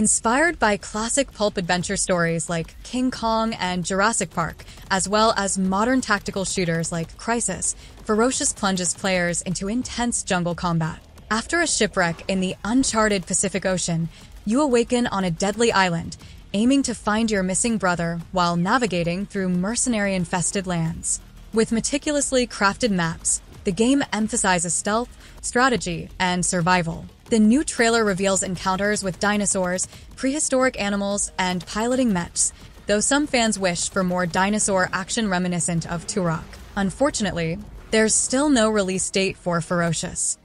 Inspired by classic pulp adventure stories like King Kong and Jurassic Park, as well as modern tactical shooters like Crysis, Ferocious plunges players into intense jungle combat. After a shipwreck in the uncharted Pacific Ocean, you awaken on a deadly island, aiming to find your missing brother while navigating through mercenary-infested lands. With meticulously crafted maps, the game emphasizes stealth, strategy, and survival. The new trailer reveals encounters with dinosaurs, prehistoric animals, and piloting mechs, though some fans wish for more dinosaur action reminiscent of Turok. Unfortunately, there's still no release date for Ferocious.